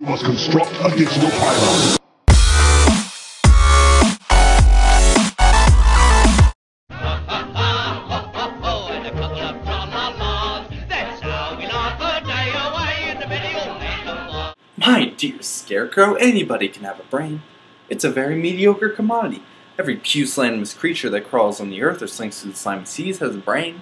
You must construct a digital pylon. And a couple of tra-la-las. That's how we laugh a day away in the middle of the... My dear Scarecrow, anybody can have a brain. It's a very mediocre commodity. Every pusillanimous creature that crawls on the earth or slinks through the slimy seas has a brain.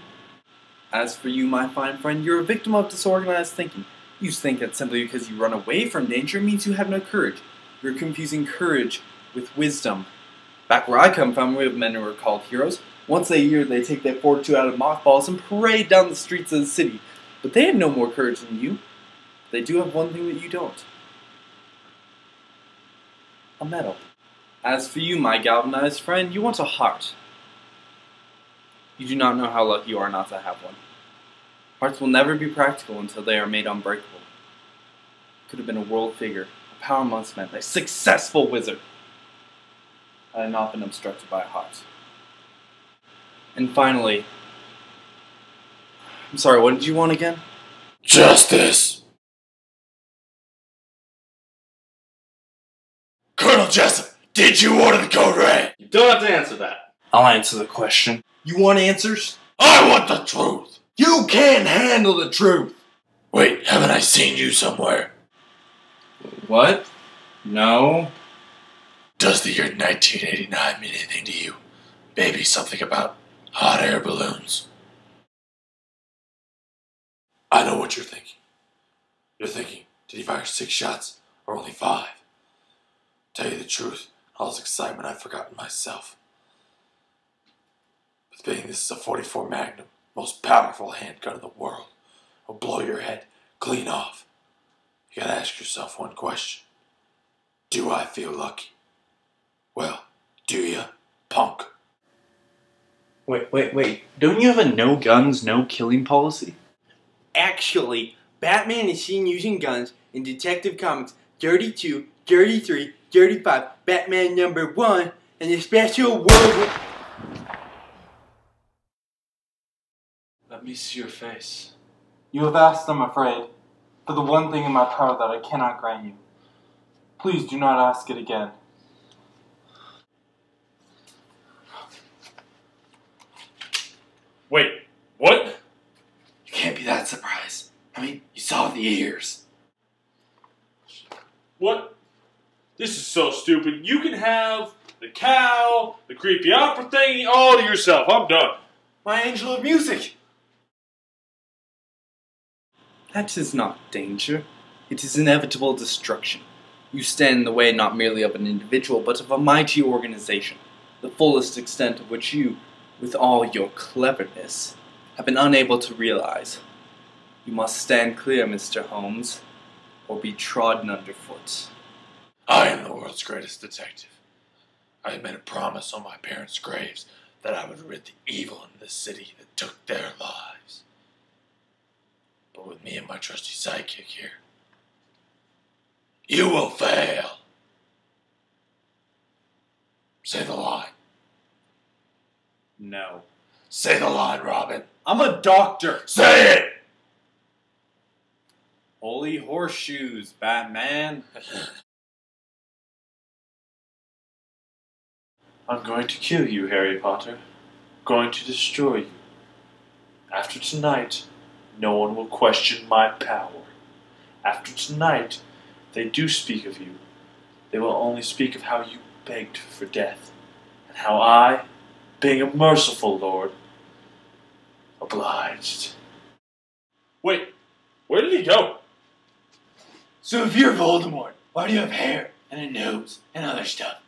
As for you, my fine friend, you're a victim of disorganized thinking. You think that simply because you run away from danger means you have no courage. You're confusing courage with wisdom. Back where I come from, we have men who are called heroes. Once a year, they take their fortitude out of mothballs and parade down the streets of the city. But they have no more courage than you. They do have one thing that you don't. A medal. As for you, my galvanized friend, you want a heart. You do not know how lucky you are not to have one. Hearts will never be practical until they are made unbreakable. Could have been a world figure, a power amongst men, a successful wizard, had I not been obstructed by a heart. And finally, I'm sorry, what did you want again? Justice! Colonel Jessup, did you order the Code Red? You don't have to answer that. I'll answer the question. You want answers? I want the truth! You can't handle the truth! Wait, haven't I seen you somewhere? What? No. Does the year 1989 mean anything to you? Maybe something about hot air balloons. I know what you're thinking. You're thinking, did he fire 6 shots or only 5? Tell you the truth, all this excitement I've forgotten myself. But being this is a .44 Magnum, most powerful handgun in the world, will blow your head clean off. You gotta ask yourself one question. Do I feel lucky? Well, do ya, punk? Wait. Don't you have a no guns, no killing policy? Actually, Batman is seen using guns in Detective Comics 32, 33, 35, Batman number 1, and the special world... Let me see your face. You have asked, I'm afraid, for the one thing in my power that I cannot grant you. Please do not ask it again. Wait, what? You can't be that surprised. I mean, you saw the ears. What? This is so stupid. You can have the cow, the creepy opera thing, all to yourself. I'm done. My angel of music. That is not danger. It is inevitable destruction. You stand in the way not merely of an individual, but of a mighty organization, the fullest extent of which you, with all your cleverness, have been unable to realize. You must stand clear, Mr. Holmes, or be trodden underfoot. I am the world's greatest detective. I have made a promise on my parents' graves that I would rid the evil in this city that took their lives. But with me and my trusty sidekick here, you will fail. Say the line. No. Say the line, Robin. I'm a doctor. Say it! Holy horseshoes, Batman. I'm going to kill you, Harry Potter. I'm going to destroy you. After tonight, no one will question my power. After tonight, they do speak of you. They will only speak of how you begged for death, and how I, being a merciful lord, obliged. Wait, where did he go? So if you're Voldemort, why do you have hair and a nose and other stuff?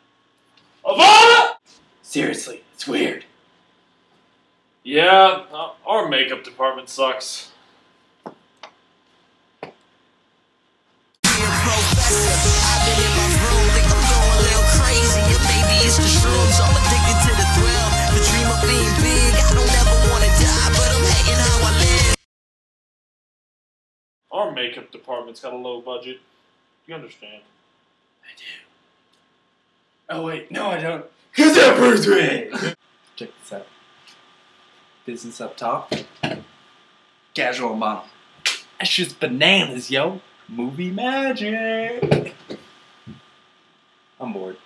Avada! Seriously, it's weird. Yeah, our makeup department sucks. Our makeup department's got a low budget. You understand? I do. Oh wait, no I don't. 'Cause that proves me! Check this out. Business up top. Casual model. That's just bananas, yo. Movie magic. I'm bored.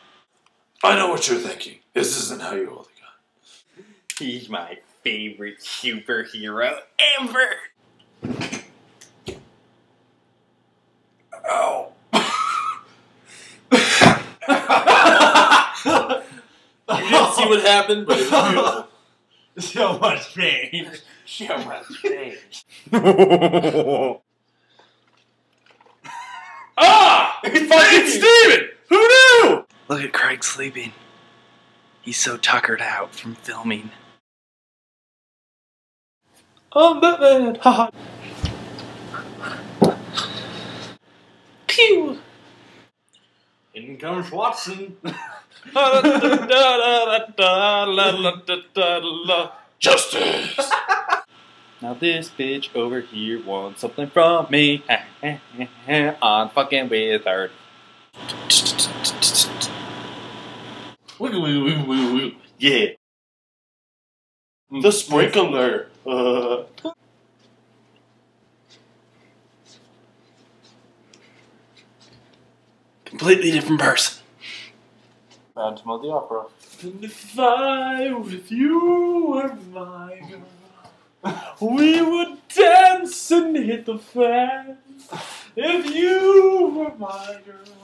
I know what you're thinking. This isn't how you hold a gun. He's my favorite superhero ever. Ow. You didn't see what happened, but it was beautiful. So much pain. So much pain. Ah! It's Steven! Who knew? Look at Craig sleeping. He's so tuckered out from filming. I'm Batman! Haha! Pew! In comes Watson! Justice! Now this bitch over here wants something from me. I'm fucking wizard. Wiggle, wiggle, wiggle, wiggle, wiggle. Yeah. The sprinkler. Completely different person. Phantom of the Opera. And if I, with you, were mine. We would dance and hit the fans if you were my girl.